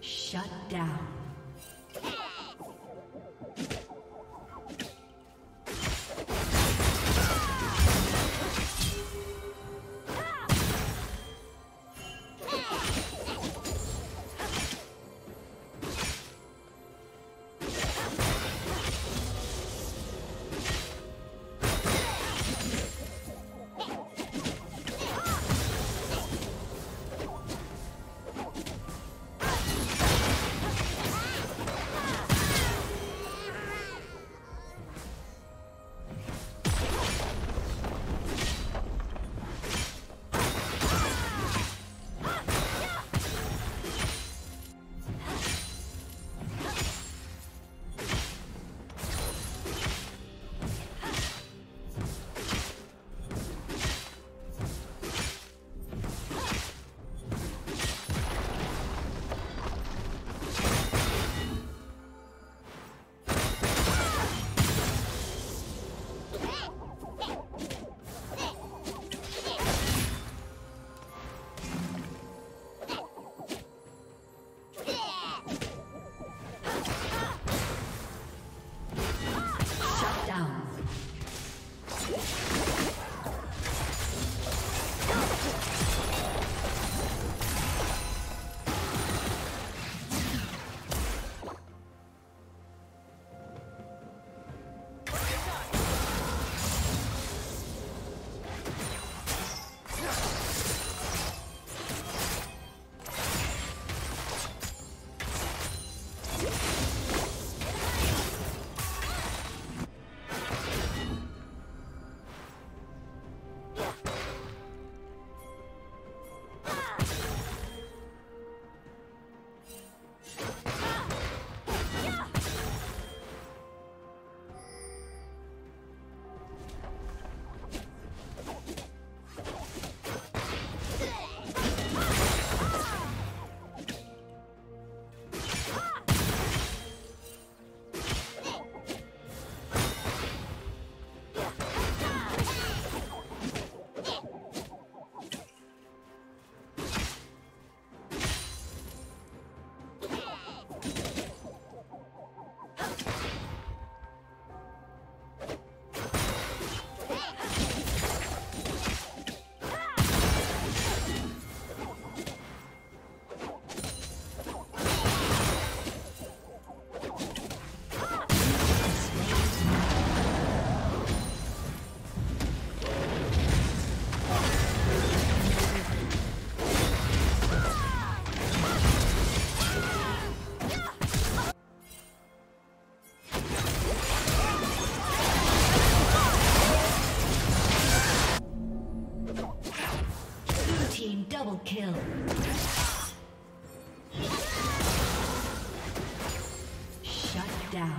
Shut down. Kill. Shut down.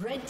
Red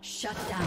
Shut down.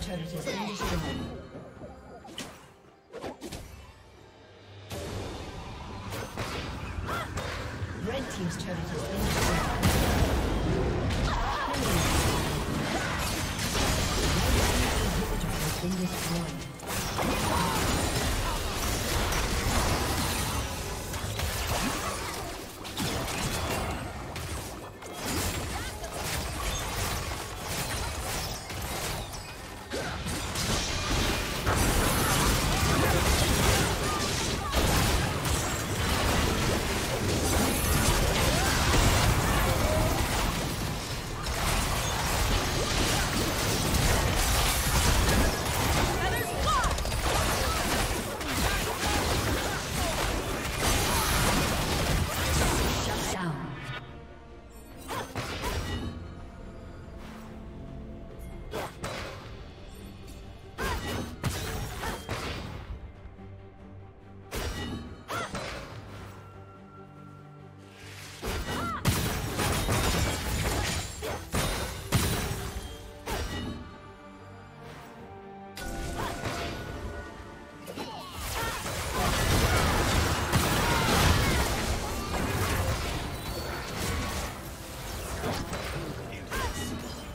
team's turret has been destroyed. Red team's turret has been destroyed.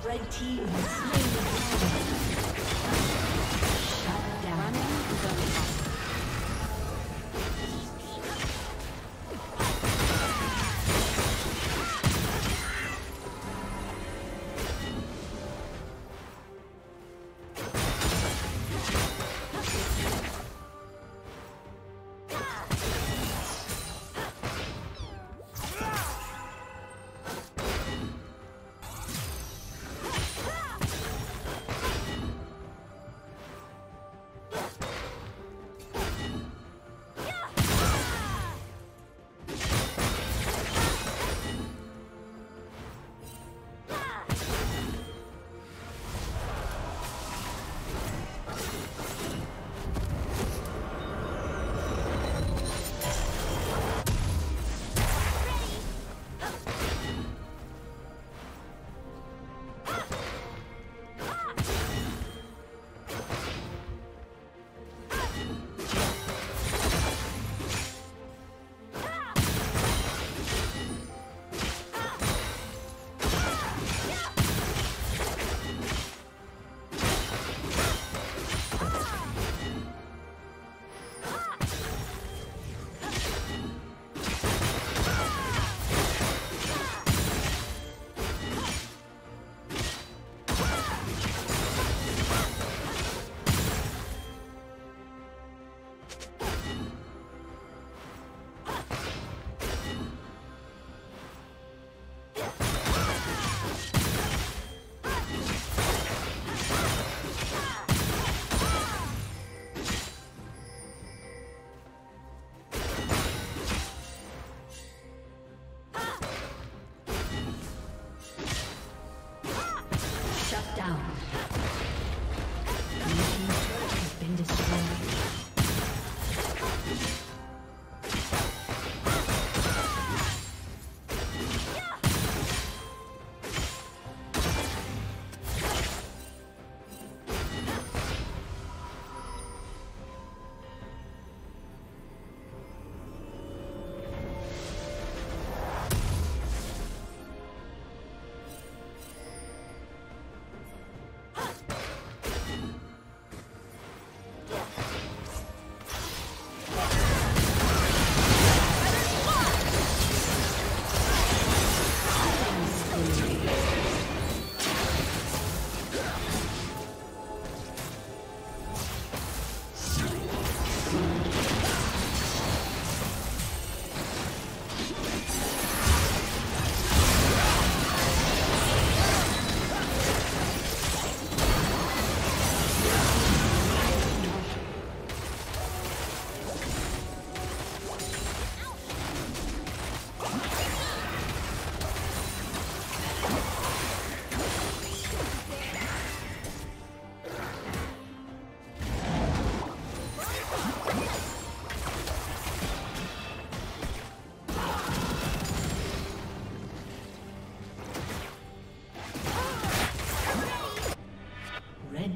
Red team's inhibitor has been destroyed.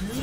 Blue